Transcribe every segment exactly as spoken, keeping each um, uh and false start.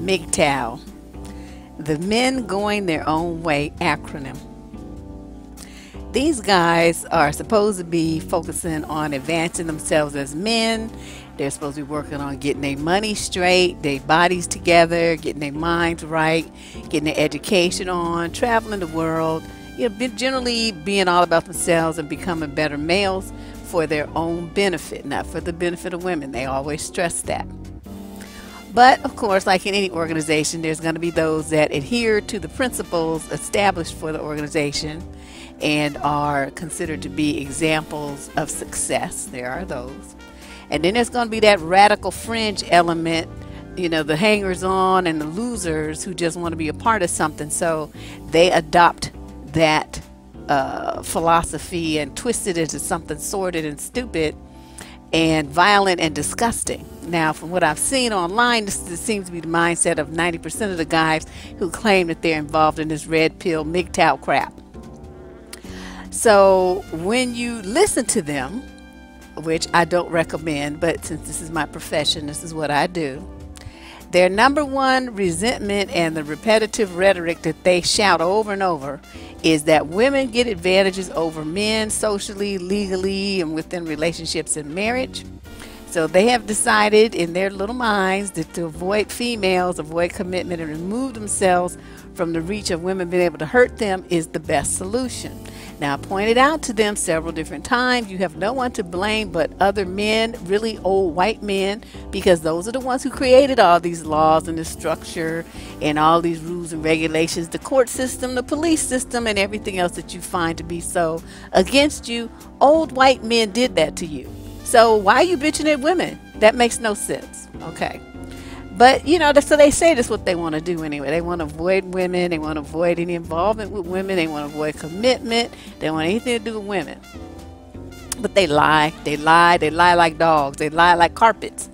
M G T O W, the Men Going Their Own Way acronym. These guys are supposed to be focusing on advancing themselves as men. They're supposed to be working on getting their money straight, their bodies together, getting their minds right, getting their education on, traveling the world, you know, generally being all about themselves and becoming better males for their own benefit, not for the benefit of women. They always stress that. But, of course, like in any organization, there's going to be those that adhere to the principles established for the organization and are considered to be examples of success. There are those. And then there's going to be that radical fringe element, you know, the hangers-on and the losers who just want to be a part of something. So they adopt that uh, philosophy and twist it into something sordid and stupid and violent and disgusting. Now, from what I've seen online, this, this seems to be the mindset of ninety percent of the guys who claim that they're involved in this red pill M G T O W crap. So when you listen to them, which I don't recommend, but since this is my profession, this is what I do, their number one resentment and the repetitive rhetoric that they shout over and over is that women get advantages over men socially, legally, and within relationships and marriage. So they have decided in their little minds that to avoid females, avoid commitment, and remove themselves from the reach of women being able to hurt them is the best solution. Now, I pointed out to them several different times, you have no one to blame but other men, really old white men, because those are the ones who created all these laws and the structure and all these rules and regulations, the court system, the police system, and everything else that you find to be so against you. Old white men did that to you. So why are you bitching at women? That makes no sense. Okay. But, you know, so they say that's what they want to do anyway. They want to avoid women. They want to avoid any involvement with women. They want to avoid commitment. They don't want anything to do with women. But they lie. They lie. They lie like dogs. They lie like carpets.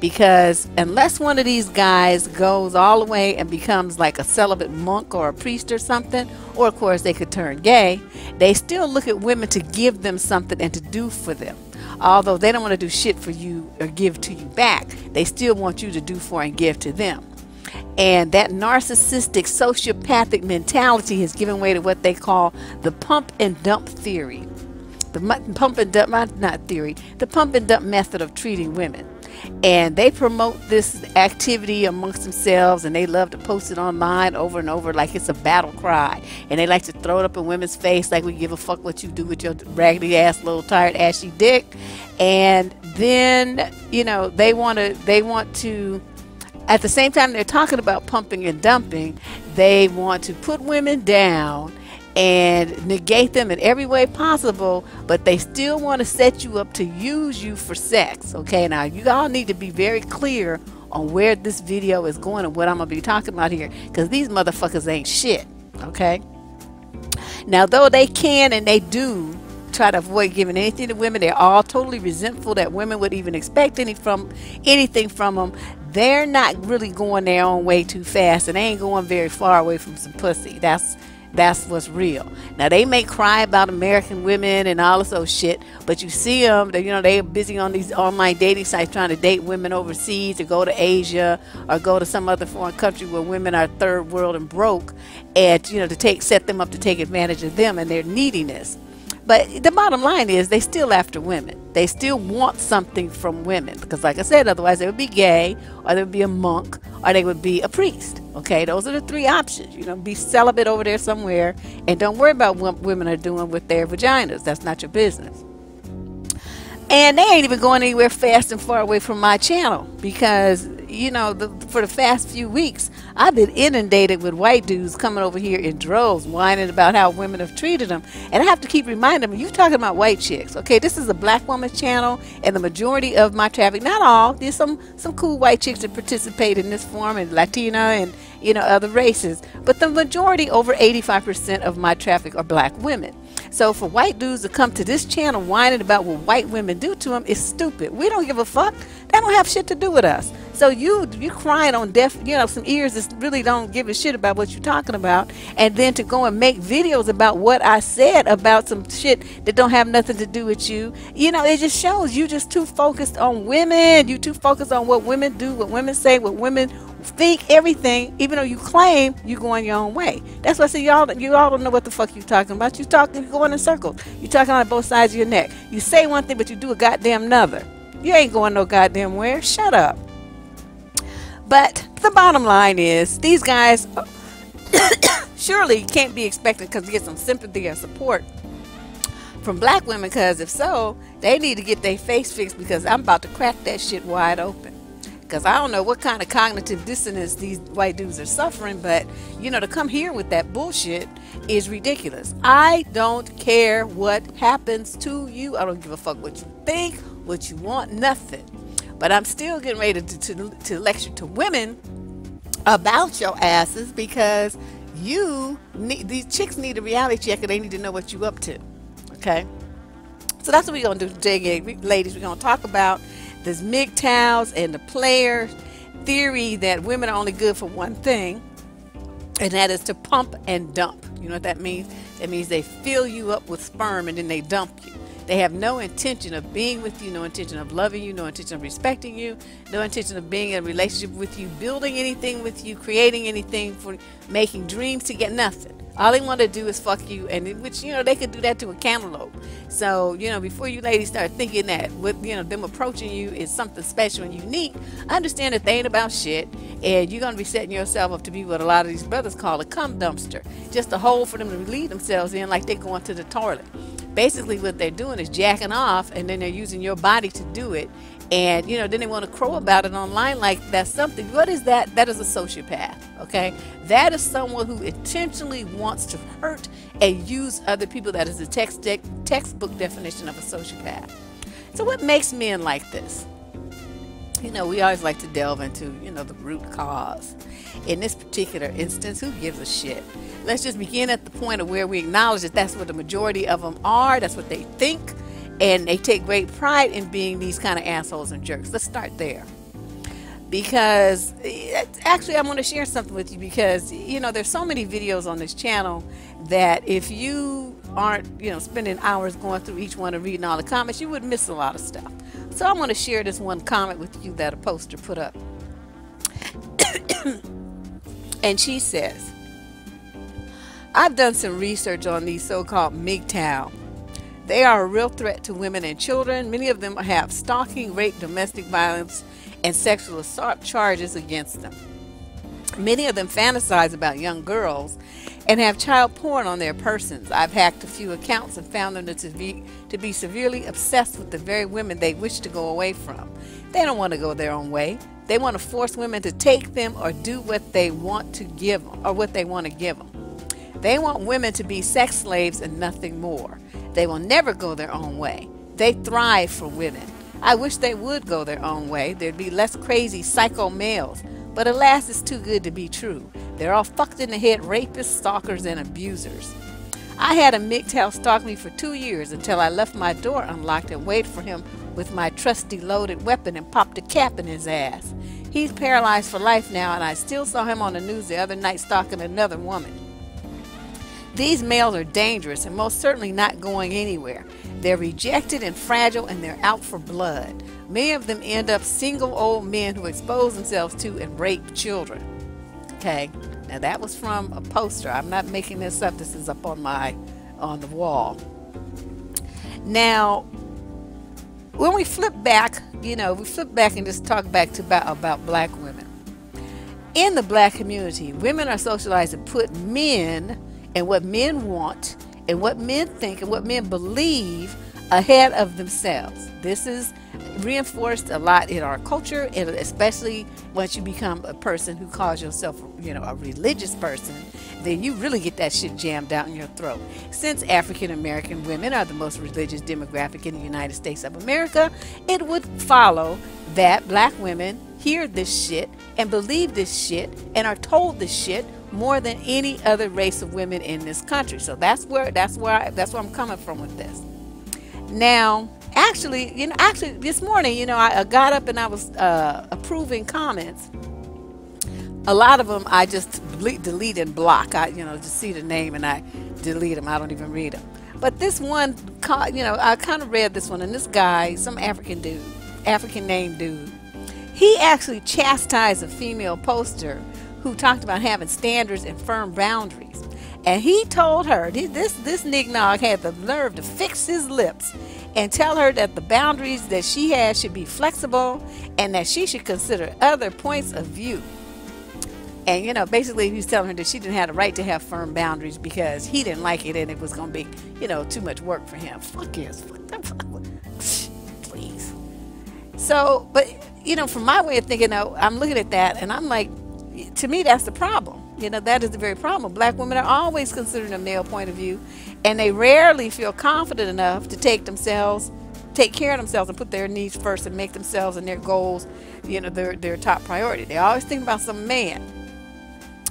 Because unless one of these guys goes all the way and becomes like a celibate monk or a priest or something, or, of course, they could turn gay, they still look at women to give them something and to do for them. Although they don't want to do shit for you or give to you back, they still want you to do for and give to them. And that narcissistic, sociopathic mentality has given way to what they call the pump and dump theory. The pump and dump, not theory, the pump and dump method of treating women. And they promote this activity amongst themselves, and they love to post it online over and over like it's a battle cry. And they like to throw it up in women's face like we give a fuck what you do with your raggedy ass little tired ashy dick. And then, you know, they want to they want to at the same time they're talking about pumping and dumping, they want to put women down and negate them in every way possible, but they still want to set you up to use you for sex. Okay, now you all need to be very clear on where this video is going and what I'm going to be talking about here, because these motherfuckers ain't shit. Okay, now though they can and they do try to avoid giving anything to women, they're all totally resentful that women would even expect any from anything from them. They're not really going their own way too fast, and they ain't going very far away from some pussy. That's That's what's real. Now, they may cry about American women and all this old shit, but you see them, they, you know, they're busy on these online dating sites trying to date women overseas or go to Asia or go to some other foreign country where women are third world and broke, and, you know, to take set them up to take advantage of them and their neediness. But the bottom line is they still after women. They still want something from women because, like I said, otherwise they would be gay, or they would be a monk, or they would be a priest. Okay, those are the three options. You know, be celibate over there somewhere, and don't worry about what women are doing with their vaginas. That's not your business. And they ain't even going anywhere fast and far away from my channel because, you know, the, for the fast few weeks, I've been inundated with white dudes coming over here in droves, whining about how women have treated them. And I have to keep reminding them, you're talking about white chicks, okay? This is a black woman's channel, and the majority of my traffic, not all, there's some, some cool white chicks that participate in this forum, and Latina and, you know, other races. But the majority, over eighty-five percent of my traffic are black women. So for white dudes to come to this channel whining about what white women do to them is stupid. We don't give a fuck. That don't have shit to do with us. So you you crying on deaf, you know, some ears that really don't give a shit about what you're talking about, and then to go and make videos about what I said about some shit that don't have nothing to do with you. You know, it just shows you just too focused on women. You too focused on what women do, what women say, what women think, everything, even though you claim you're going your own way. That's why I say y'all you all don't know what the fuck you're talking about. You're talking, you're going in circles. You're talking on both sides of your neck. You say one thing, but you do a goddamn another. You ain't going no goddamn where. Shut up. But the bottom line is, these guys surely can't be expected to get some sympathy or support from black women, because if so, they need to get their face fixed, because I'm about to crack that shit wide open. Because I don't know what kind of cognitive dissonance these white dudes are suffering, but, you know, to come here with that bullshit is ridiculous. I don't care what happens to you. I don't give a fuck what you think, what you want, nothing. But I'm still getting ready to, to, to lecture to women about your asses, because you need, these chicks need a reality check, and they need to know what you up to, okay? So that's what we're going to do today, ladies. We're going to talk about this M G T O Ws and the player theory that women are only good for one thing, and that is to pump and dump. You know what that means? That means they fill you up with sperm and then they dump you. They have no intention of being with you, no intention of loving you, no intention of respecting you, no intention of being in a relationship with you, building anything with you, creating anything, for making dreams to get nothing. All they want to do is fuck you, and which, you know, they could do that to a cantaloupe. So, you know, before you ladies start thinking that with, you know, them approaching you is something special and unique, understand that they ain't about shit, and you're going to be setting yourself up to be what a lot of these brothers call a cum dumpster, just a hole for them to relieve themselves in, like they're going to the toilet. Basically what they're doing is jacking off, and then they're using your body to do it, and, you know, then they want to crow about it online like that's something. What is that? That is a sociopath, okay? That is someone who intentionally wants to hurt and use other people. That is the text de textbook definition of a sociopath. So what makes men like this? You know, we always like to delve into, you know, the root cause. In this particular instance, who gives a shit? Let's just begin at the point of where we acknowledge that that's what the majority of them are. That's what they think. And they take great pride in being these kind of assholes and jerks. Let's start there. Because actually, I want to share something with you, because, you know, there's so many videos on this channel that if you aren't, you know, spending hours going through each one and reading all the comments, you would miss a lot of stuff. So I want to share this one comment with you that a poster put up. And she says, I've done some research on these so-called M G T O W. They are a real threat to women and children. Many of them have stalking, rape, domestic violence, and sexual assault charges against them. Many of them fantasize about young girls and have child porn on their persons. I've hacked a few accounts and found them to be, to be severely obsessed with the very women they wish to go away from. They don't want to go their own way. They want to force women to take them or do what they want to give them, or what they want to give them. They want women to be sex slaves and nothing more. They will never go their own way. They thrive for women. I wish they would go their own way. There'd be less crazy psycho males. But alas, it's too good to be true. They're all fucked in the head rapists, stalkers, and abusers. I had a M G T O W stalk me for two years until I left my door unlocked and waited for him with my trusty loaded weapon and popped a cap in his ass. He's paralyzed for life now, and I still saw him on the news the other night stalking another woman. These males are dangerous and most certainly not going anywhere. They're rejected and fragile, and they're out for blood. Many of them end up single old men who expose themselves to and rape children. Okay, now that was from a poster. I'm not making this up. This is up on my, on the wall. Now, when we flip back, you know, we flip back and just talk back to about, about black women. In the black community, women are socialized to put men and what men want and what men think and what men believe ahead of themselves. This is reinforced a lot in our culture, and especially once you become a person who calls yourself, you know, a religious person, then you really get that shit jammed out in your throat. Since African American women are the most religious demographic in the United States of America, it would follow that black women hear this shit and believe this shit and are told this shit more than any other race of women in this country. So that's where that's where I, that's where I'm coming from with this. Now, actually, you know, actually this morning, you know, I, I got up and I was uh, approving comments. A lot of them I just delete, delete and block. I, you know, just see the name and I delete them. I don't even read them. But this one, you know, I kind of read this one, and this guy, some African dude, African named dude, he actually chastised a female poster who talked about having standards and firm boundaries. And he told her, this this nignog had the nerve to fix his lips and tell her that the boundaries that she has should be flexible and that she should consider other points of view. And, you know, basically he was telling her that she didn't have the right to have firm boundaries because he didn't like it and it was going to be, you know, too much work for him. Fuck yes. Fuck that. Fuck. Please. So, but, you know, from my way of thinking, though, I'm looking at that and I'm like, to me, that's the problem. You know, that is the very problem. Black women are always considering a male point of view, and they rarely feel confident enough to take themselves, take care of themselves and put their needs first and make themselves and their goals, you know, their, their top priority. They always think about some man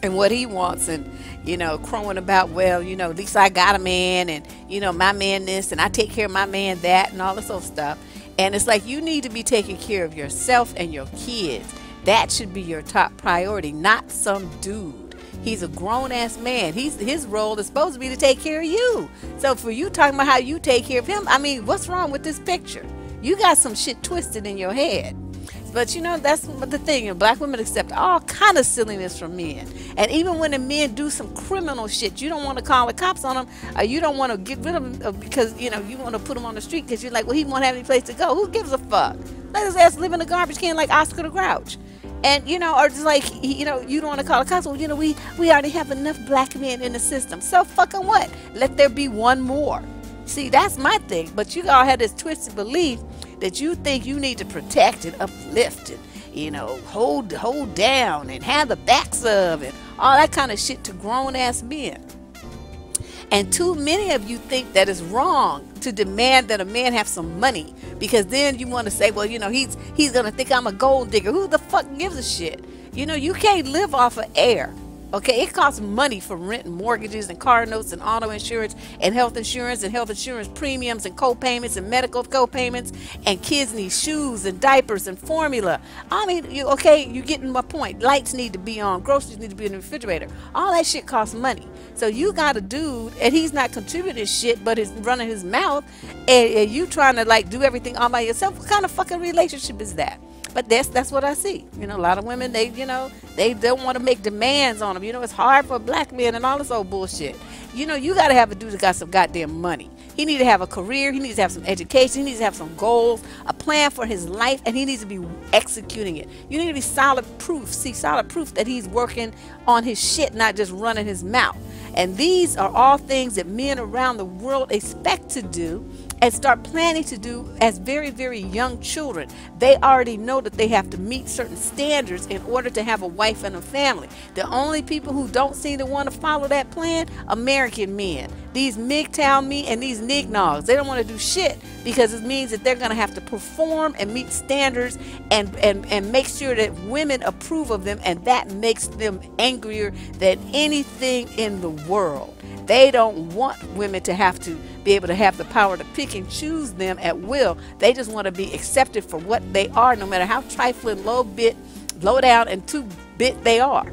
and what he wants, and, you know, crowing about, well, you know, at least I got a man, and, you know, my man this, and I take care of my man that, and all this old stuff. And it's like, you need to be taking care of yourself and your kids. That should be your top priority, not some dude. He's a grown-ass man. He's, his role is supposed to be to take care of you. So for you talking about how you take care of him, I mean, what's wrong with this picture? You got some shit twisted in your head. But, you know, that's the thing. You know, black women accept all kind of silliness from men. And even when the men do some criminal shit, you don't want to call the cops on them, or you don't want to get rid of them because, you know, you want to put them on the street because you're like, well, he won't have any place to go. Who gives a fuck? Let his ass live in a garbage can like Oscar the Grouch. And, you know, or just like, you know, you don't want to call the cops. Well, you know, we, we already have enough black men in the system. So fucking what? Let there be one more. See, that's my thing. But you all have this twisted belief that you think you need to protect and uplift and, you know, hold hold down and have the backs of and all that kind of shit to grown-ass men. And too many of you think that it's wrong to demand that a man have some money, because then you want to say, well, you know, he's he's going to think I'm a gold digger. Who the fuck gives a shit? You know, you can't live off of air. Okay, it costs money for rent and mortgages and car notes and auto insurance and health insurance and health insurance premiums and co-payments and medical co-payments, and kids need shoes and diapers and formula. I mean, you, okay, you're getting my point. Lights need to be on, groceries need to be in the refrigerator. All that shit costs money. So you got a dude and he's not contributing shit but he's running his mouth, and, and you trying to like do everything all by yourself. What kind of fucking relationship is that? But that's that's what I see. You know, a lot of women, they, you know, they don't want to make demands on them. You know, it's hard for black men and all this old bullshit. You know, you got to have a dude that got some goddamn money. He needs to have a career. He needs to have some education. He needs to have some goals, a plan for his life, and he needs to be executing it. You need to be solid proof. See, solid proof that he's working on his shit, not just running his mouth. And these are all things that men around the world expect to do and start planning to do as very, very young children. They already know that they have to meet certain standards in order to have a wife and a family. The only people who don't seem to want to follow that plan, American men. These M G T O W men and these nignogs, they don't want to do shit because it means that they're going to have to perform and meet standards and, and, and make sure that women approve of them, and that makes them angrier than anything in the world. They don't want women to have to be able to have the power to pick and choose them at will. They just want to be accepted for what they are, no matter how trifling, low bit, low down, and two bit they are.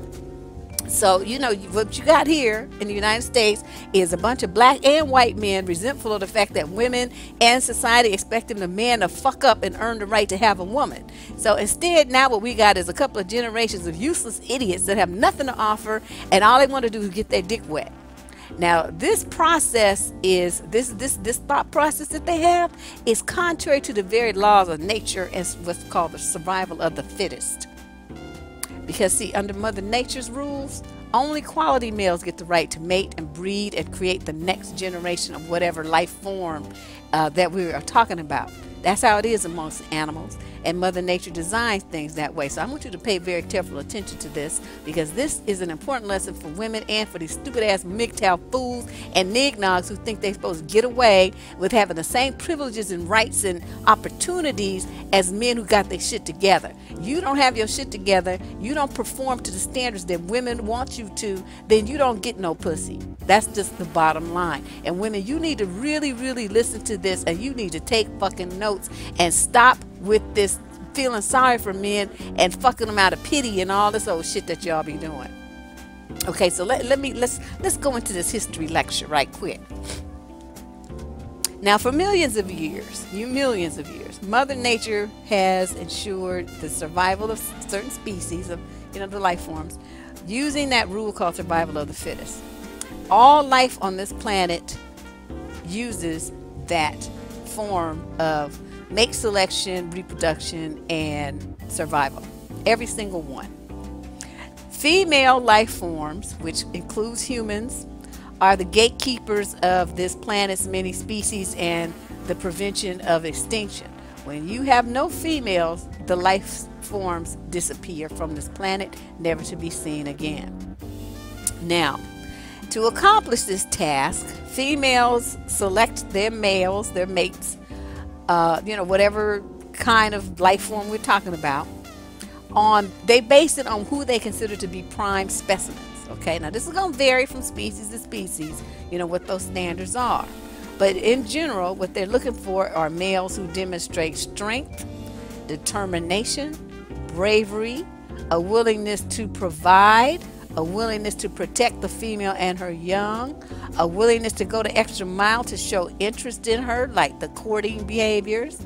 So, you know, what you got here in the United States is a bunch of black and white men resentful of the fact that women and society expect them to man to fuck up and earn the right to have a woman. So instead, now what we got is a couple of generations of useless idiots that have nothing to offer, and all they want to do is get their dick wet. Now, this process is, this, this, this thought process that they have is contrary to the very laws of nature and what's called the survival of the fittest. Because, see, under Mother Nature's rules, only quality males get the right to mate and breed and create the next generation of whatever life form uh, that we are talking about. That's how it is amongst animals. and Mother Nature designs things that way. So I want you to pay very careful attention to this, because this is an important lesson for women and for these stupid-ass M G T O W fools and nignogs who think they're supposed to get away with having the same privileges and rights and opportunities as men who got their shit together. You don't have your shit together, you don't perform to the standards that women want you to, then you don't get no pussy. That's just the bottom line. And women, you need to really, really listen to this, and you need to take fucking notes and stop with this feeling sorry for men and fucking them out of pity and all this old shit that y'all be doing. Okay, so let, let me let's let's go into this history lecture right quick. Now, for millions of years, you millions of years, Mother Nature has ensured the survival of certain species of, you know, the life forms, using that rule called survival of the fittest. All life on this planet uses that form of mate selection, reproduction, and survival. Every single one. Female life forms, which includes humans, are the gatekeepers of this planet's many species and the prevention of extinction. When you have no females, the life forms disappear from this planet, never to be seen again. Now, to accomplish this task, females select their males, their mates, uh, you know, whatever kind of life form we're talking about, on, they base it on who they consider to be prime specimens. Okay, now this is going to vary from species to species, you know, what those standards are. But in general, what they're looking for are males who demonstrate strength, determination, bravery, a willingness to provide, a willingness to protect the female and her young, a willingness to go the extra mile to show interest in her, like the courting behaviors,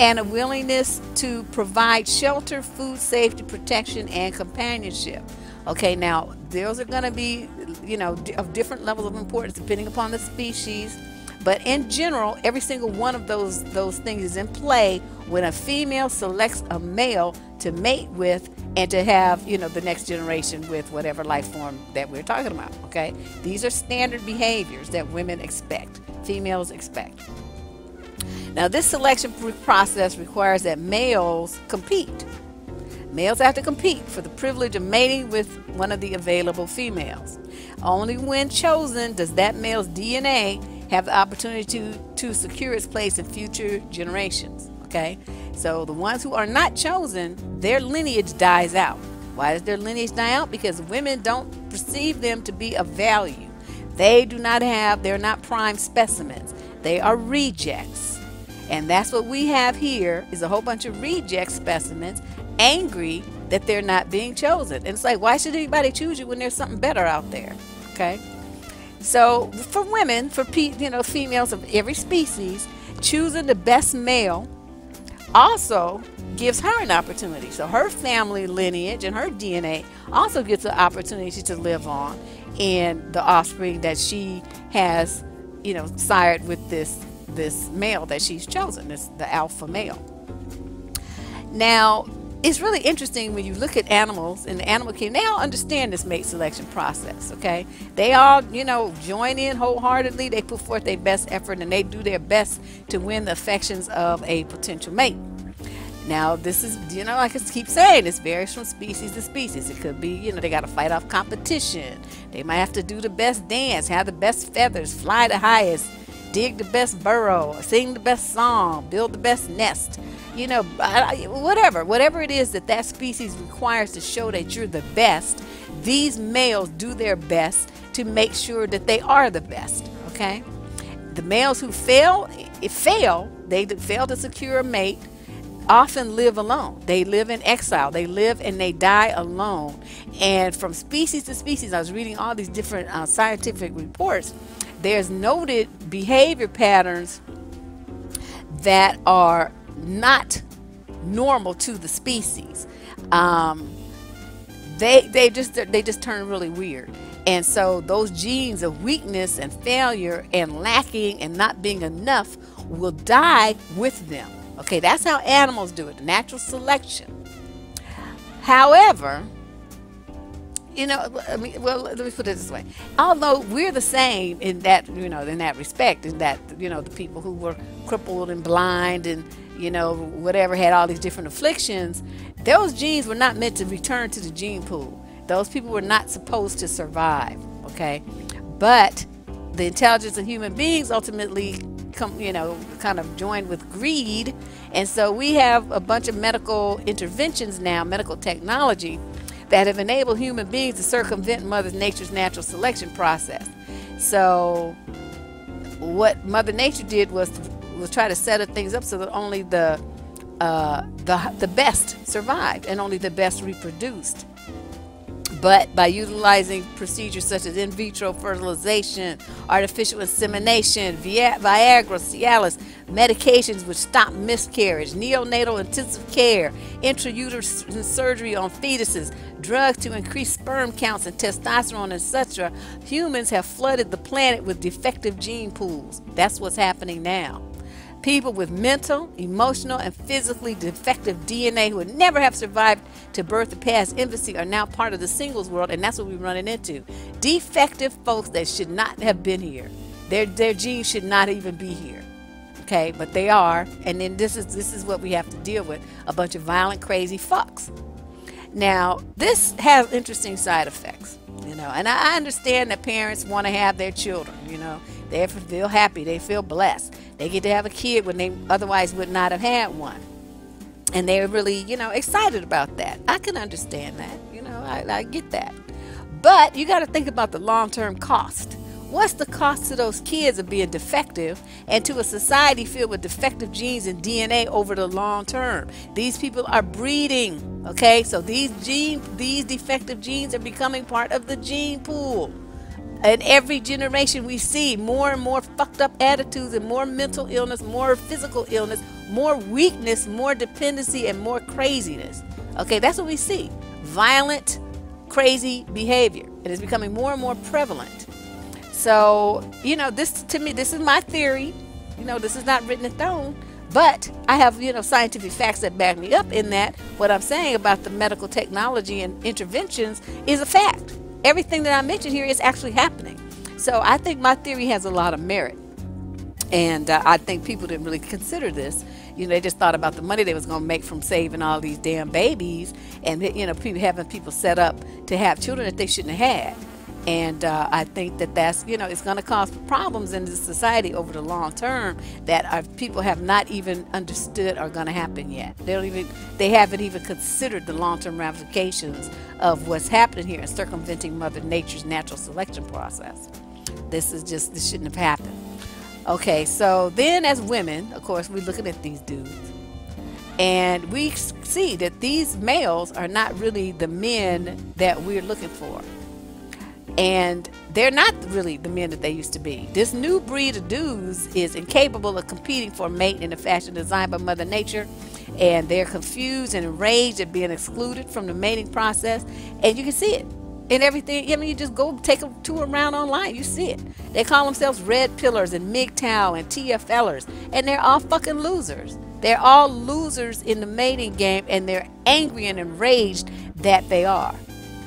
and a willingness to provide shelter, food, safety, protection, and companionship. Okay, now those are going to be, you know, of different levels of importance depending upon the species, but in general, every single one of those those things is in play when a female selects a male to mate with and to have, you know, the next generation with whatever life form that we're talking about. Okay, these are standard behaviors that women expect, females expect. Now, this selection process requires that males compete. Males have to compete for the privilege of mating with one of the available females. Only when chosen does that male's D N A have the opportunity to, to secure its place in future generations. Okay? So the ones who are not chosen, their lineage dies out. Why does their lineage die out? Because women don't perceive them to be of value. They do not have, they're not prime specimens. They are rejects. And that's what we have here, is a whole bunch of reject specimens, angry that they're not being chosen. And it's like, why should anybody choose you when there's something better out there? Okay, so for women, for pe you know, females of every species, choosing the best male also gives her an opportunity. So her family lineage and her D N A also gets an opportunity to live on in the offspring that she has, you know, sired with this this male that she's chosen, this the alpha male. Now, it's really interesting when you look at animals in the animal kingdom. They all understand this mate selection process, okay? They all, you know, join in wholeheartedly. They put forth their best effort, and they do their best to win the affections of a potential mate. Now, this is, you know, I can keep saying, this varies from species to species. It could be, you know, they got to fight off competition. They might have to do the best dance, have the best feathers, fly the highest, dig the best burrow, sing the best song, build the best nest. You know, whatever, whatever it is that that species requires to show that you're the best, these males do their best to make sure that they are the best, okay? The males who fail, if fail, they fail to secure a mate, often live alone. They live in exile. They live and they die alone. And from species to species, I was reading all these different uh, scientific reports, there's noted behavior patterns that are not normal to the species. Um, they they just they just turn really weird, and so those genes of weakness and failure and lacking and not being enough will die with them. Okay, that's how animals do it, natural selection. However, you know, I mean, well, let me put it this way. Although we're the same in that, you know, in that respect, in that, you know, the people who were crippled and blind and you know, whatever, had all these different afflictions, those genes were not meant to return to the gene pool. Those people were not supposed to survive, okay? But the intelligence of human beings ultimately, come, you know, kind of joined with greed. And so we have a bunch of medical interventions now, medical technology, that have enabled human beings to circumvent Mother Nature's natural selection process. So what Mother Nature did was to, was try to set things up so that only the, uh, the, the best survived and only the best reproduced. But by utilizing procedures such as in vitro fertilization, artificial insemination, Viagra, Cialis, medications which stop miscarriage, neonatal intensive care, intrauterine surgery on fetuses, drugs to increase sperm counts and testosterone, et cetera, humans have flooded the planet with defective gene pools. That's what's happening now. People with mental, emotional, and physically defective D N A who would never have survived to birth the past infancy are now part of the singles world, and that's what we're running into. Defective folks that should not have been here. Their, their genes should not even be here, okay? But they are, and then this is, this is what we have to deal with, a bunch of violent, crazy fucks. Now, this has interesting side effects, you know, and I understand that parents want to have their children, you know. They feel happy, they feel blessed. They get to have a kid when they otherwise would not have had one. And they're really, you know, excited about that. I can understand that, you know, I, I get that. But you got to think about the long-term cost. What's the cost to those kids of being defective and to a society filled with defective genes and D N A over the long term? These people are breeding, okay? So these gene, these defective genes are becoming part of the gene pool. And every generation we see more and more fucked up attitudes and more mental illness, more physical illness, more weakness, more dependency, and more craziness. Okay, that's what we see. Violent, crazy behavior. It is becoming more and more prevalent. So, you know, this to me, this is my theory. You know, this is not written in stone. But I have, you know, scientific facts that back me up in that. What I'm saying about the medical technology and interventions is a fact. Everything that I mentioned here is actually happening. So I think my theory has a lot of merit. And uh, I think people didn't really consider this. You know, they just thought about the money they was going to make from saving all these damn babies and, you know, people, having people set up to have children that they shouldn't have had. And uh, I think that that's, you know, it's going to cause problems in this society over the long term that our people have not even understood are going to happen yet. They don't even, they haven't even considered the long-term ramifications of what's happening here and circumventing Mother Nature's natural selection process. This is just, this shouldn't have happened. Okay, so then as women, of course, we're looking at these dudes. And we see that these males are not really the men that we're looking for. And they're not really the men that they used to be. This new breed of dudes is incapable of competing for a mate in the fashion designed by Mother Nature. And they're confused and enraged at being excluded from the mating process. And you can see it in everything. I mean, you just go take a tour around online. You see it. They call themselves red pillars and M G T O W and T F L ers. And they're all fucking losers. They're all losers in the mating game. And they're angry and enraged that they are.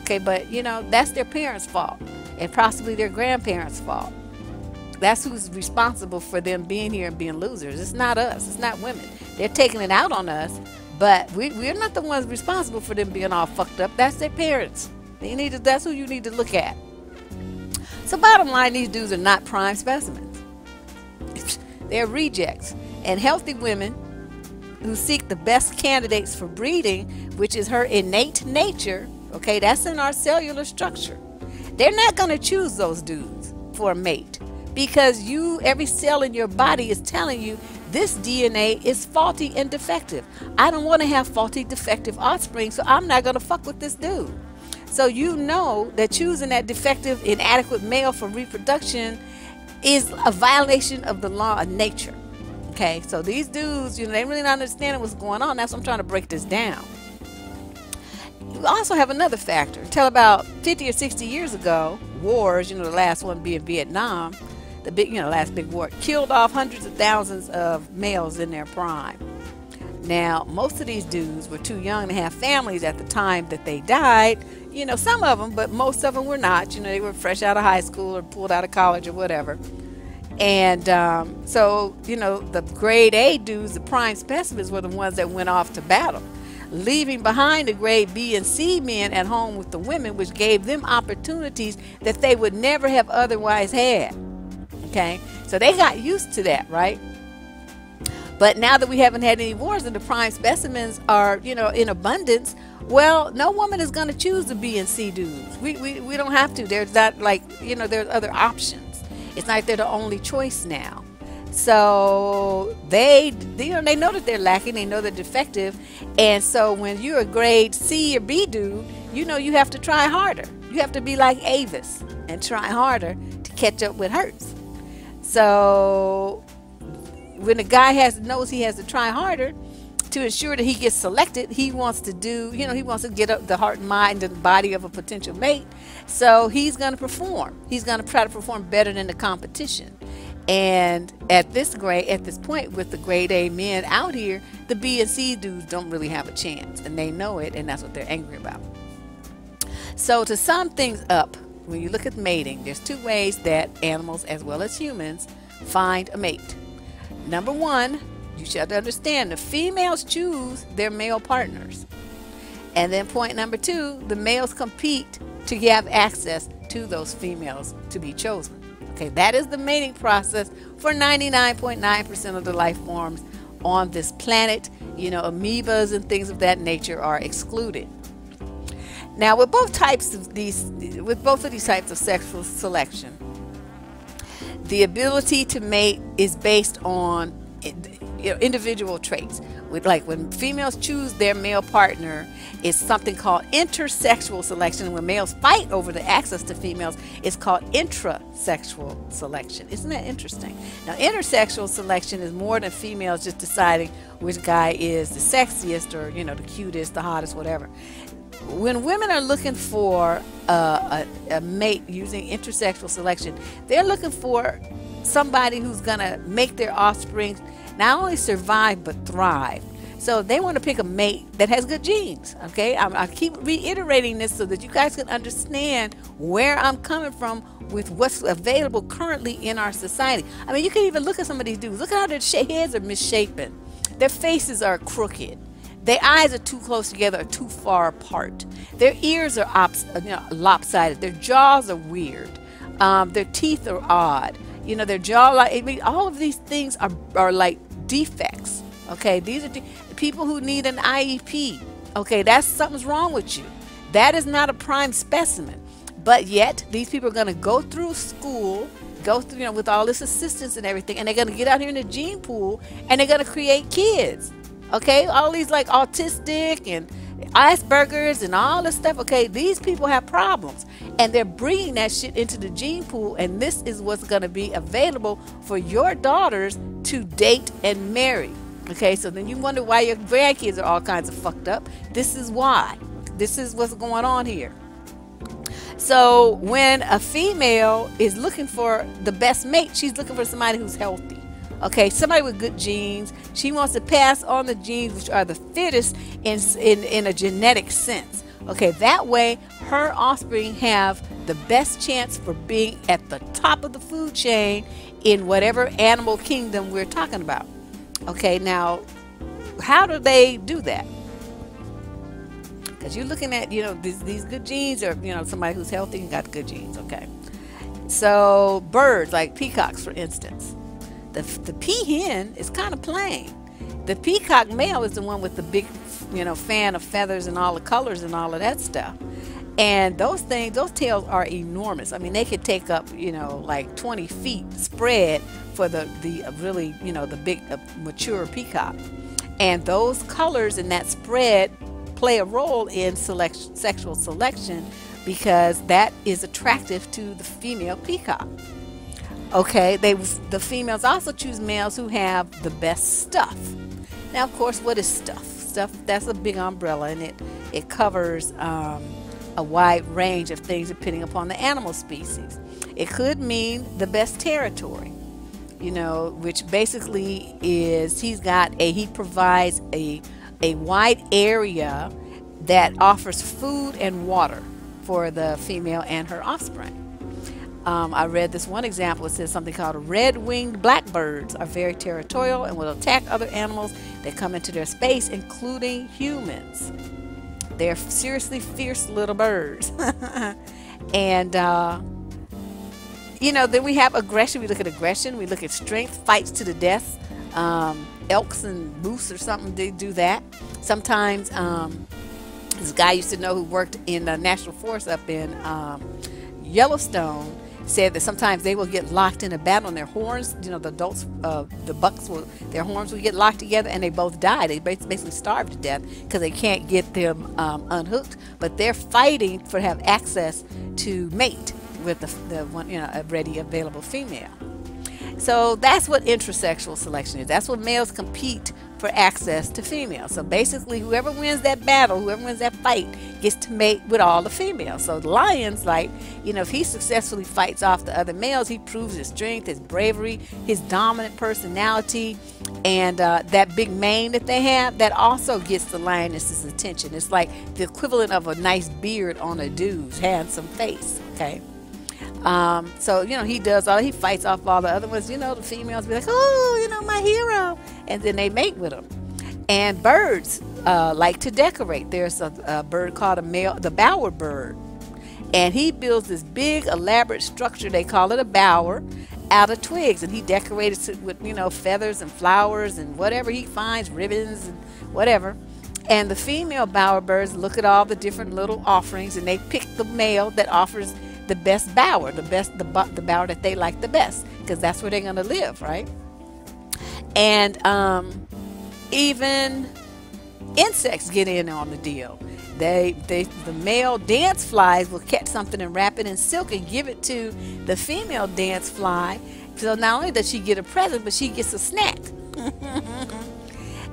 Okay, but you know, that's their parents' fault and possibly their grandparents' fault. That's who's responsible for them being here and being losers. It's not us, it's not women. They're taking it out on us, but we, we're not the ones responsible for them being all fucked up. That's their parents. They need to, that's who you need to look at. So bottom line, these dudes are not prime specimens. They're rejects. And healthy women who seek the best candidates for breeding, which is her innate nature, okay, that's in our cellular structure. They're not going to choose those dudes for a mate because you, every cell in your body is telling you this D N A is faulty and defective. I don't want to have faulty, defective offspring, so I'm not going to fuck with this dude. So you know that choosing that defective, inadequate male for reproduction is a violation of the law of nature. Okay, so these dudes, you know, they really not understanding what's going on. That's what I'm trying to break this down. We also have another factor. Until about fifty or sixty years ago, wars, you know, the last one being Vietnam, the big, you know, last big war, killed off hundreds of thousands of males in their prime. Now, most of these dudes were too young to have families at the time that they died. You know, some of them, but most of them were not. You know, they were fresh out of high school or pulled out of college or whatever. And um, so, you know, the grade A dudes, the prime specimens, were the ones that went off to battle, leaving behind the grade B and C men at home with the women, which gave them opportunities that they would never have otherwise had. Okay, so they got used to that, right? But now that we haven't had any wars and the prime specimens are, you know, in abundance, well, no woman is going to choose the B and C dudes. We, we, we don't have to. There's not, like, you know, there's other options. It's not like they're the only choice now. So they, you know, they know that they're lacking. They know they're defective. And so when you're a grade C or B dude, you know you have to try harder. You have to be like Avis and try harder to catch up with Hertz. So when a guy has knows he has to try harder to ensure that he gets selected, he wants to do, you know, he wants to get up the heart and mind and body of a potential mate. So he's going to perform. He's going to try to perform better than the competition. And at this grade, at this point, with the grade A men out here, the B and C dudes don't really have a chance, and they know it, and that's what they're angry about. So to sum things up, when you look at mating, there's two ways that animals as well as humans find a mate. Number one, you should understand the females choose their male partners. And then point number two, the males compete to have access to those females to be chosen. Okay, that is the mating process for ninety-nine point nine percent of the life forms on this planet. You know, amoebas and things of that nature are excluded. Now, with both types of these, with both of these types of sexual selection, the ability to mate is based on individual traits. With, like, when females choose their male partner, it's something called intersexual selection. When males fight over the access to females, it's called intrasexual selection. Isn't that interesting? Now, intersexual selection is more than females just deciding which guy is the sexiest or, you know, the cutest, the hottest, whatever. When women are looking for uh, a, a mate using intersexual selection, they're looking for somebody who's going to make their offspring not only survive but thrive. So they want to pick a mate that has good genes. Okay, I, I keep reiterating this so that you guys can understand where I'm coming from with what's available currently in our society. I mean, you can even look at some of these dudes. Look at how their heads are misshapen. Their faces are crooked. Their eyes are too close together or too far apart. Their ears are ops you know, lopsided. Their jaws are weird. Um, their teeth are odd. You know, their jawline. I mean, all of these things are, are like defects. Okay, these are de people who need an I E P. Okay, that's something's wrong with you. That is not a prime specimen. But yet, these people are going to go through school, go through, you know, with all this assistance and everything, and they're going to get out here in the gene pool, and they're going to create kids. Okay, all these like autistic and Asperger's and all this stuff. Okay, these people have problems, and they're bringing that shit into the gene pool, and this is what's going to be available for your daughters to date and marry. Okay, so then you wonder why your grandkids are all kinds of fucked up. This is why. This is what's going on here. So when a female is looking for the best mate, she's looking for somebody who's healthy. Okay, somebody with good genes. She wants to pass on the genes which are the fittest in, in, in a genetic sense. Okay, that way her offspring have the best chance for being at the top of the food chain in whatever animal kingdom we're talking about. Okay, now, how do they do that? Because you're looking at, you know, these, these good genes, or, you know, somebody who's healthy and got good genes, okay. So birds, like peacocks, for instance. The, the peahen is kind of plain. The peacock male is the one with the big, you know, fan of feathers and all the colors and all of that stuff. And those things, those tails are enormous. I mean, they could take up, you know, like twenty feet spread for the, the really, you know, the big uh, mature peacock. And those colors and that spread play a role in selection, sexual selection, because that is attractive to the female peacock. Okay, they, the females also choose males who have the best stuff. Now, of course, what is stuff? Stuff, that's a big umbrella, and it, it covers um, a wide range of things depending upon the animal species. It could mean the best territory, you know, which basically is he's got a, he provides a, a wide area that offers food and water for the female and her offspring. Um, I read this one example. It says something called red-winged blackbirds are very territorial and will attack other animals that come into their space, including humans. They're seriously fierce little birds. And, uh, you know, then we have aggression. We look at aggression. We look at strength, fights to the death. Um, elks and moose or something, they do that. Sometimes um, this guy I used to know who worked in the National Forest up in um, Yellowstone said that sometimes they will get locked in a battle and their horns, you know, the adults, uh, the bucks, will, their horns will get locked together and they both die. They basically starve to death because they can't get them um, unhooked. But they're fighting for have access to mate with the, the one, you know, a ready available female. So that's what intersexual selection is. That's what males compete for access to females. So basically, whoever wins that battle, whoever wins that fight, gets to mate with all the females. So the lion's like, you know, if he successfully fights off the other males, he proves his strength, his bravery, his dominant personality, and uh, that big mane that they have, that also gets the lioness's attention. It's like the equivalent of a nice beard on a dude's handsome face, okay? Um, so, you know, he does all, he fights off all the other ones, you know, the females be like, oh, you know, my hero. And then they mate with him. And birds uh, like to decorate. There's a, a bird called a male, the bower bird. And he builds this big, elaborate structure, they call it a bower, out of twigs. And he decorates it with, you know, feathers and flowers and whatever he finds, ribbons and whatever. And the female bower birds look at all the different little offerings and they pick the male that offers the best bower, the best, the, the bower that they like the best, because that's where they're going to live, right? And um, even insects get in on the deal. They, they, the male dance flies will catch something and wrap it in silk and give it to the female dance fly. So not only does she get a present, but she gets a snack.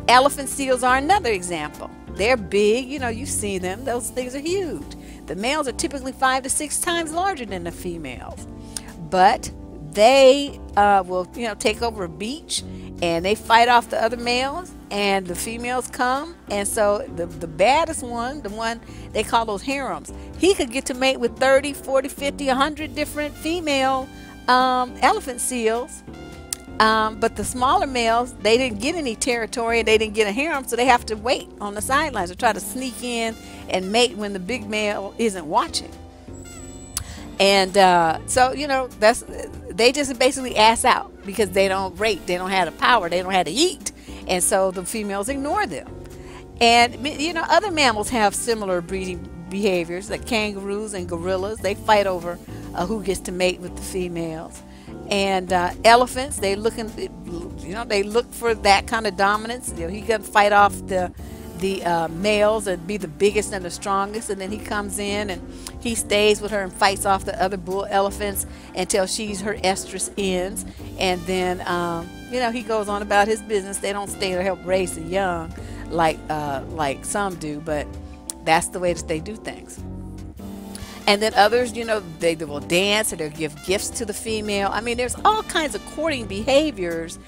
Elephant seals are another example. They're big, you know, you see them, those things are huge. The males are typically five to six times larger than the females, but they uh, will, you know, take over a beach and they fight off the other males and the females come. And so the, the baddest one, the one they call those harems, he could get to mate with thirty, forty, fifty, a hundred different female um, elephant seals. Um, but the smaller males, they didn't get any territory, they didn't get a harem, so they have to wait on the sidelines or try to sneak in and mate when the big male isn't watching. And uh, so, you know, that's they just basically ass out because they don't rate, they don't have the power, they don't have to eat. And so the females ignore them. And, you know, other mammals have similar breeding behaviors, like kangaroos and gorillas. They fight over uh, who gets to mate with the females. And uh, elephants, they looking, you know, they look for that kind of dominance. You know, he can fight off the the uh, males and be the biggest and the strongest, and then he comes in and he stays with her and fights off the other bull elephants until she's her estrus ends, and then um, you know, he goes on about his business. They don't stay to help raise the young, like uh, like some do, but that's the way that they do things. And then others, you know, they, they will dance or they'll give gifts to the female. I mean, there's all kinds of courting behaviors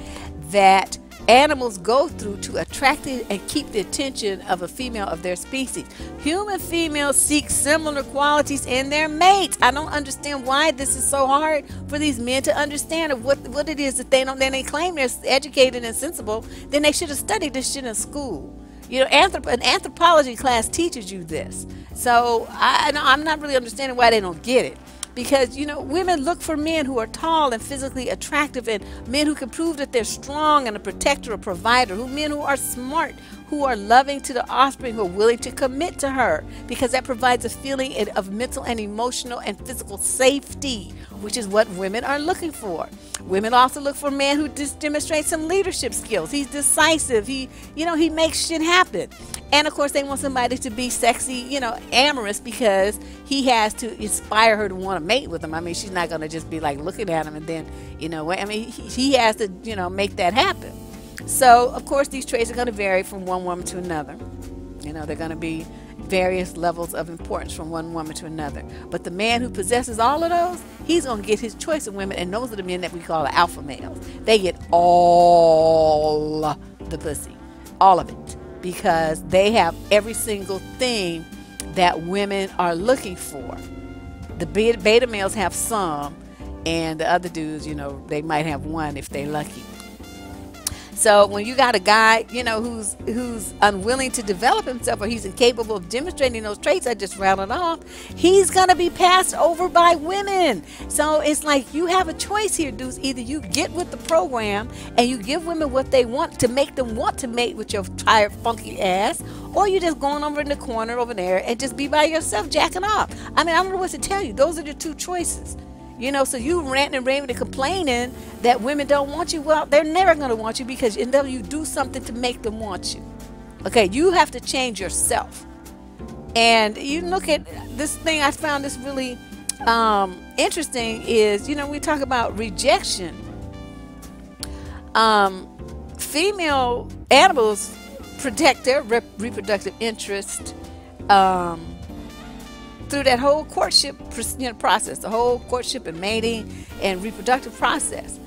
that animals go through to attract and keep the attention of a female of their species. Human females seek similar qualities in their mates. I don't understand why this is so hard for these men to understand of what, what it is that they don't, then they claim they're educated and sensible, then they should have studied this shit in school. You know, anthrop an anthropology class teaches you this. So I, I'm not really understanding why they don't get it. Because, you know, women look for men who are tall and physically attractive and men who can prove that they're strong and a protector, a provider, who men who are smart, who are loving to the offspring, who are willing to commit to her. Because that provides a feeling of mental and emotional and physical safety, which is what women are looking for. Women also look for a man who just demonstrates some leadership skills. He's decisive. He, you know, he makes shit happen. And, of course, they want somebody to be sexy, you know, amorous, because he has to inspire her to want to mate with him. I mean, she's not going to just be, like, looking at him and then, you know, I mean, he, he has to, you know, make that happen. So, of course, these traits are going to vary from one woman to another. You know, they're going to be various levels of importance from one woman to another. But the man who possesses all of those, he's going to get his choice of women, and those are the men that we call the alpha males. They get all the pussy, all of it, because they have every single thing that women are looking for. The beta males have some, And the other dudes, you know, they might have one if they're lucky. So when you got a guy, you know, who's who's unwilling to develop himself, or he's incapable of demonstrating those traits I just rattled off, he's going to be passed over by women. So it's like you have a choice here, dudes. Either you get with the program and you give women what they want to make them want to mate with your tired, funky ass, or you're just going over in the corner over there and just be by yourself jacking off. I mean, I don't know what to tell you. Those are your two choices. You know, so you ranting and raving and complaining that women don't want you. Well, they're never going to want you, because until you do something to make them want you. Okay, you have to change yourself. And you look at this thing, I found this really um, interesting is, you know, we talk about rejection. Um, female animals protect their rep reproductive interest. Um, through that whole courtship process, the whole courtship and mating and reproductive process.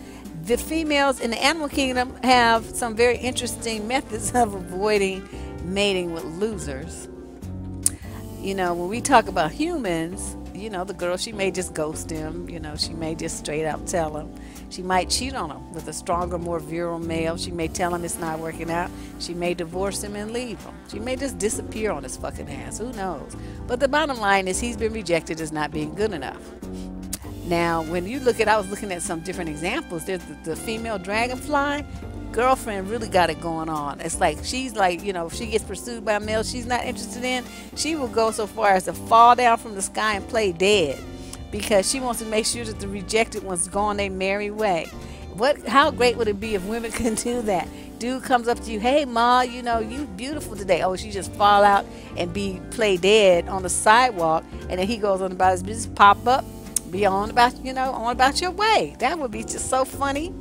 The females in the animal kingdom have some very interesting methods of avoiding mating with losers. You know, when we talk about humans, you know, the girl, she may just ghost him, you know, she may just straight out tell him. She might cheat on him with a stronger, more virile male. She may tell him it's not working out. She may divorce him and leave him. She may just disappear on his fucking ass. Who knows? But the bottom line is he's been rejected as not being good enough. Now, when you look at, I was looking at some different examples. There's the, the female dragonfly. Girlfriend really got it going on. It's like she's like, you know, if she gets pursued by a male she's not interested in, she will go so far as to fall down from the sky and play dead, because she wants to make sure that the rejected one's gone their merry way. What, how great would it be if women can do that? Dude comes up to you, hey ma, you know, you beautiful today. Oh, she just fall out and be play dead on the sidewalk, and then he goes on about his business, pop up, be on about, you know, on about your way. That would be just so funny.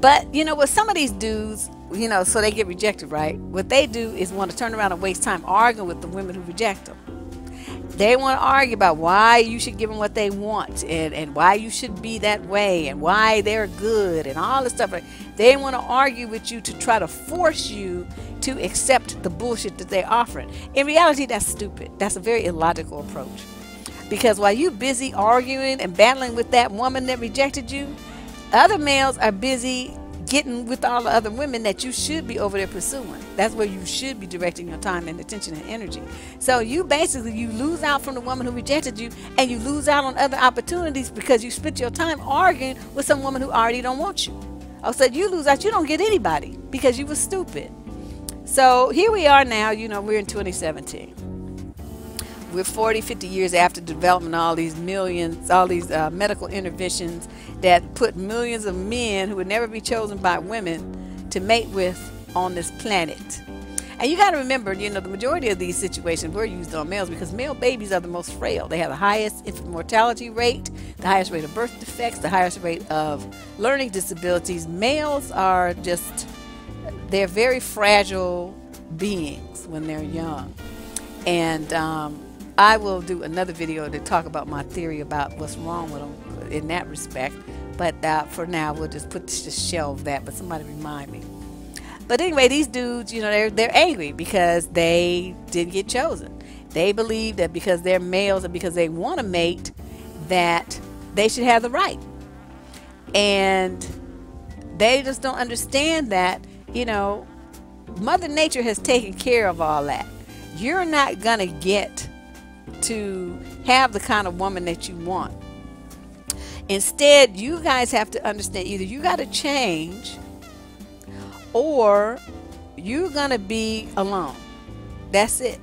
But, you know, with some of these dudes, you know, so they get rejected, right? What they do is want to turn around and waste time arguing with the women who reject them. They want to argue about why you should give them what they want, and, and why you should be that way, and why they're good, and all this stuff. They want to argue with you to try to force you to accept the bullshit that they're offering. In reality, that's stupid. That's a very illogical approach. Because while you're busy arguing and battling with that woman that rejected you, other males are busy getting with all the other women that you should be over there pursuing. That's where you should be directing your time and attention and energy. So you basically, you lose out from the woman who rejected you, and you lose out on other opportunities because you spent your time arguing with some woman who already don't want you. Also, you lose out, you don't get anybody because you were stupid. So here we are now, you know, we're in twenty seventeen. We're forty, fifty years after development, all these millions, all these uh, medical interventions that put millions of men who would never be chosen by women to mate with on this planet. And you got to remember, you know, the majority of these situations were used on males, because male babies are the most frail. They have the highest infant mortality rate, the highest rate of birth defects, the highest rate of learning disabilities. Males are just, they're very fragile beings when they're young. And um, I will do another video to talk about my theory about what's wrong with them in that respect. But uh, for now, we'll just put just shelve that. But somebody remind me. But anyway, these dudes, you know, they're they're angry because they didn't get chosen. They believe that because they're males and because they want to mate, that they should have the right. And they just don't understand that, you know, Mother Nature has taken care of all that. You're not gonna get to have the kind of woman that you want. Instead, you guys have to understand, either you got to change or you're gonna be alone. That's it.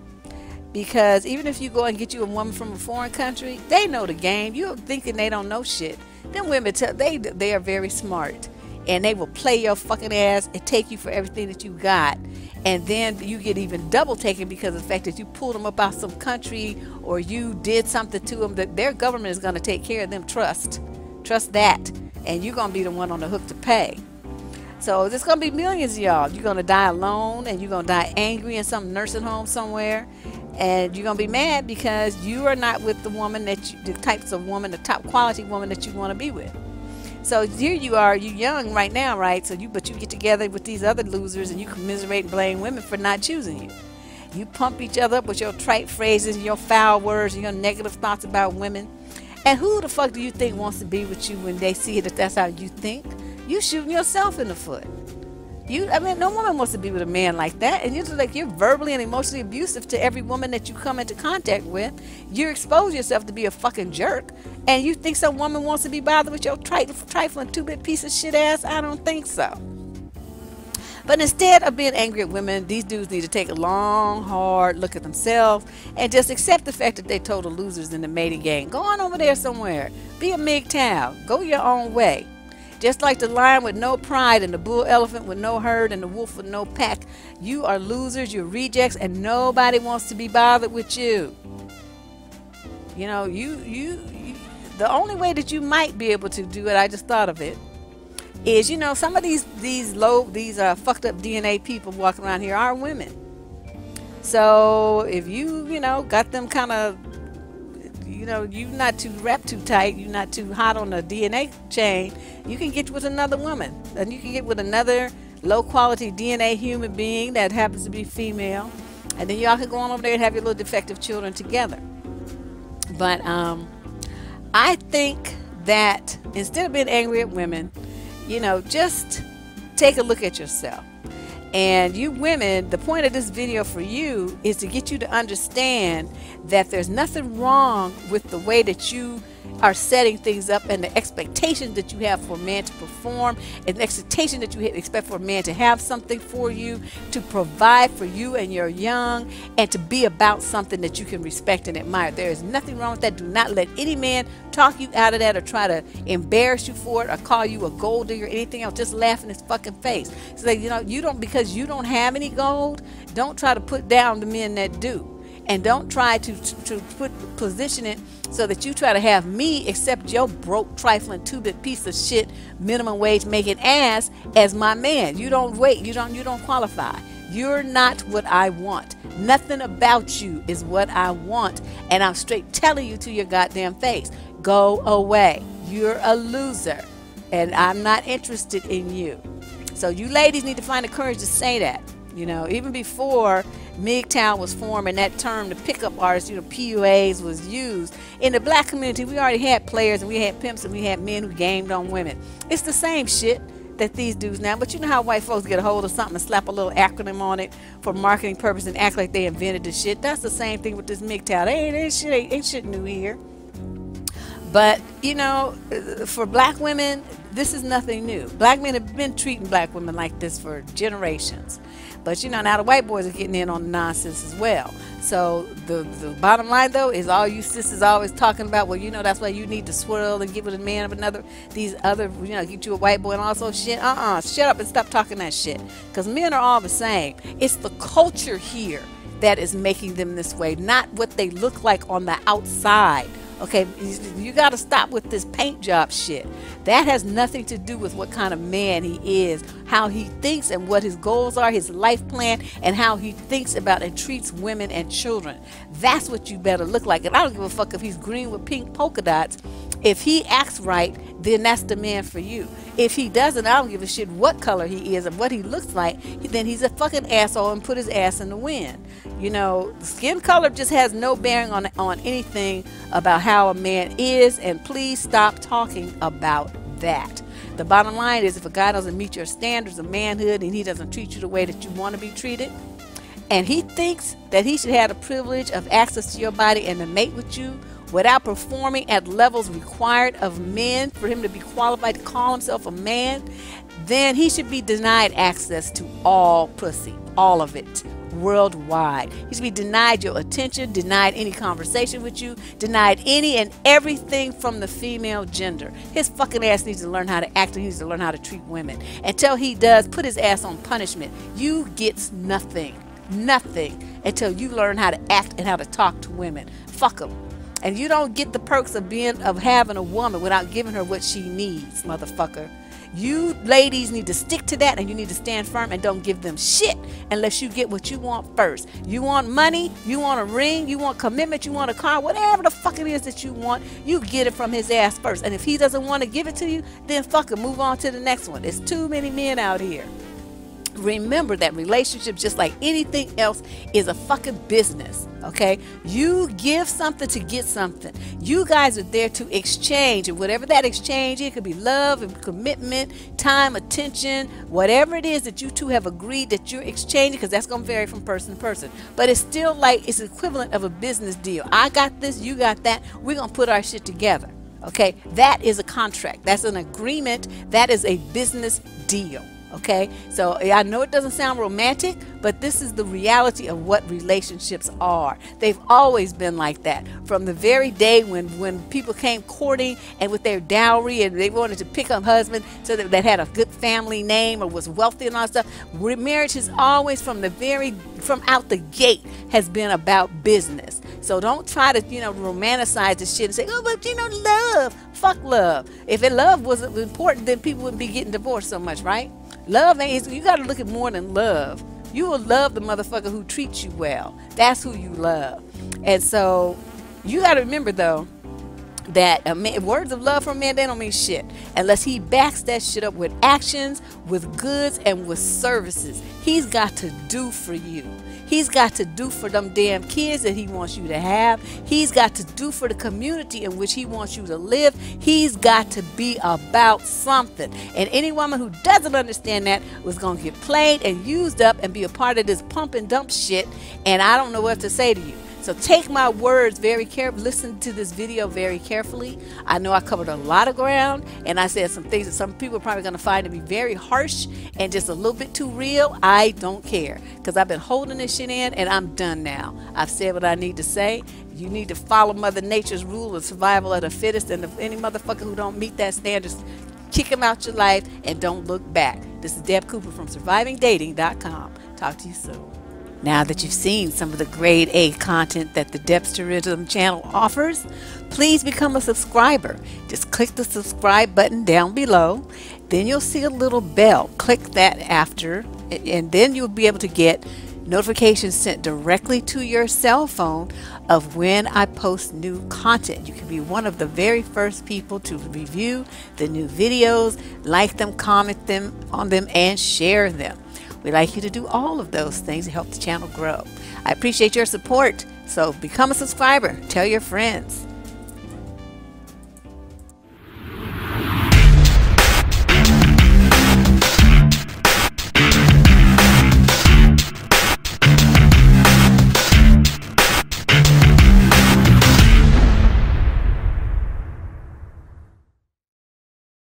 Because even if you go and get you a woman from a foreign country, they know the game. You're thinking they don't know shit. Them women, tell, they they are very smart, and they will play your fucking ass and take you for everything that you got. And then you get even double taken because of the fact that you pulled them up out some country, or you did something to them that their government is going to take care of them. Trust. Trust that. And you're going to be the one on the hook to pay. So there's going to be millions of y'all. You're going to die alone, and you're going to die angry in some nursing home somewhere. And you're going to be mad because you are not with the woman that you, the types of woman, the top quality woman that you want to be with. So here you are, you're young right now, right? So you, but you get together with these other losers and you commiserate and blame women for not choosing you. You pump each other up with your trite phrases, your foul words, and your negative thoughts about women. And who the fuck do you think wants to be with you when they see it, if that's how you think? You shooting yourself in the foot. You, I mean, no woman wants to be with a man like that. And you're just like, you're verbally and emotionally abusive to every woman that you come into contact with. You expose yourself to be a fucking jerk. And you think some woman wants to be bothered with your trifling two-bit piece of shit ass? I don't think so. But instead of being angry at women, these dudes need to take a long, hard look at themselves and just accept the fact that they're total losers in the mating game. Go on over there somewhere. Be a M G T O W. Go your own way. Just like the lion with no pride and the bull elephant with no herd and the wolf with no pack. You are losers, you're rejects, and nobody wants to be bothered with you. You know, you, you, you, the only way that you might be able to do it, I just thought of it, is, you know, some of these, these low, these uh, fucked up D N A people walking around here are women. So if you, you know, got them kind of, you know, you're not too wrapped too tight, you're not too hot on the D N A chain, you can get with another woman. And you can get with another low-quality D N A human being that happens to be female. And then y'all can go on over there and have your little defective children together. But um, I think that instead of being angry at women, you know, just take a look at yourself. And you women, the point of this video for you is to get you to understand that there's nothing wrong with the way that you are setting things up and the expectations that you have for a man to perform, and the expectation that you expect for a man to have something for you, to provide for you and your young, and to be about something that you can respect and admire. There is nothing wrong with that. Do not let any man talk you out of that or try to embarrass you for it or call you a gold digger or anything else. Just laugh in his fucking face. So that, you know, you don't, because you don't have any gold, don't try to put down the men that do. And don't try to, to, to put, position it so that you try to have me accept your broke, trifling, two-bit piece of shit, minimum wage making ass as my man. You don't wait. You don't, you don't qualify. You're not what I want. Nothing about you is what I want. And I'm straight telling you to your goddamn face. Go away. You're a loser. And I'm not interested in you. So you ladies need to find the courage to say that. You know, even before M G T O W was formed and that term, the pickup artists, you know, P U As was used, in the black community, we already had players and we had pimps and we had men who gamed on women. It's the same shit that these dudes now, but you know how white folks get a hold of something and slap a little acronym on it for marketing purpose and act like they invented this shit. That's the same thing with this M G T O W. They ain't, ain't, shit, ain't, ain't shit new here. But, you know, for black women, this is nothing new. Black men have been treating black women like this for generations. But, you know, now the white boys are getting in on the nonsense as well. So the, the bottom line, though, is all you sisters always talking about, well, you know, that's why you need to swirl and get with a man of another, these other, you know, get you a white boy and all sorts of shit. Uh-uh. Shut up and stop talking that shit. Because men are all the same. It's the culture here that is making them this way, not what they look like on the outside. Okay, you got to stop with this paint job shit. That has nothing to do with what kind of man he is, how he thinks and what his goals are, his life plan, and how he thinks about and treats women and children. That's what you better look like. And I don't give a fuck if he's green with pink polka dots. If he acts right, then that's the man for you. If he doesn't, I don't give a shit what color he is and what he looks like, then he's a fucking asshole and put his ass in the wind. You know, skin color just has no bearing on, on anything about how a man is, and please stop talking about that. The bottom line is, if a guy doesn't meet your standards of manhood and he doesn't treat you the way that you want to be treated, and he thinks that he should have the privilege of access to your body and to mate with you, without performing at levels required of men for him to be qualified to call himself a man, then he should be denied access to all pussy, all of it, worldwide. He should be denied your attention, denied any conversation with you, denied any and everything from the female gender. His fucking ass needs to learn how to act, and he needs to learn how to treat women. Until he does, put his ass on punishment. You gets nothing, nothing, until you learn how to act and how to talk to women. Fuck them. And you don't get the perks of being, of having a woman without giving her what she needs, motherfucker. You ladies need to stick to that, and you need to stand firm and don't give them shit unless you get what you want first. You want money, you want a ring, you want commitment, you want a car, whatever the fuck it is that you want, you get it from his ass first. And if he doesn't want to give it to you, then fuck it, move on to the next one. There's too many men out here. remember that relationship, just like anything else, is a fucking business, okay? You give something to get something. You guys are there to exchange, and whatever that exchange is, it could be love and commitment, time, attention, whatever it is that you two have agreed that you're exchanging, because that's going to vary from person to person. But it's still like it's equivalent of a business deal. I got this, you got that, we're going to put our shit together, okay? That is a contract. That's an agreement. That is a business deal. Okay, so I know it doesn't sound romantic, but this is the reality of what relationships are. They've always been like that. From the very day when, when people came courting and with their dowry and they wanted to pick up husband so that, that had a good family name or was wealthy and all that stuff, marriage is always from the very, from out the gate has been about business. So don't try to, you know, romanticize this shit and say, oh, but you know, love. Fuck love. If it love wasn't important, then people wouldn't be getting divorced so much, right? Love ain't, you got to look at more than love. You will love the motherfucker who treats you well. That's who you love. And so you got to remember, though, that a man, words of love from a man, they don't mean shit unless he backs that shit up with actions, with goods, and with services. He's got to do for you. He's got to do for them damn kids that he wants you to have. He's got to do for the community in which he wants you to live. He's got to be about something. And any woman who doesn't understand that was going to get played and used up and be a part of this pump and dump shit. And I don't know what to say to you. So take my words very carefully. Listen to this video very carefully. I know I covered a lot of ground, and I said some things that some people are probably going to find to be very harsh and just a little bit too real. I don't care, because I've been holding this shit in, and I'm done now. I've said what I need to say. You need to follow Mother Nature's rule of survival of the fittest, and if any motherfucker who don't meet that standard, kick him out your life and don't look back. This is Deb Cooper from surviving dating dot com. Talk to you soon. Now that you've seen some of the grade A content that the Debsterism channel offers, please become a subscriber. Just click the subscribe button down below. Then you'll see a little bell. Click that after, and then you'll be able to get notifications sent directly to your cell phone of when I post new content. You can be one of the very first people to review the new videos, like them, comment them on them, and share them. We'd like you to do all of those things to help the channel grow. I appreciate your support, so become a subscriber. Tell your friends.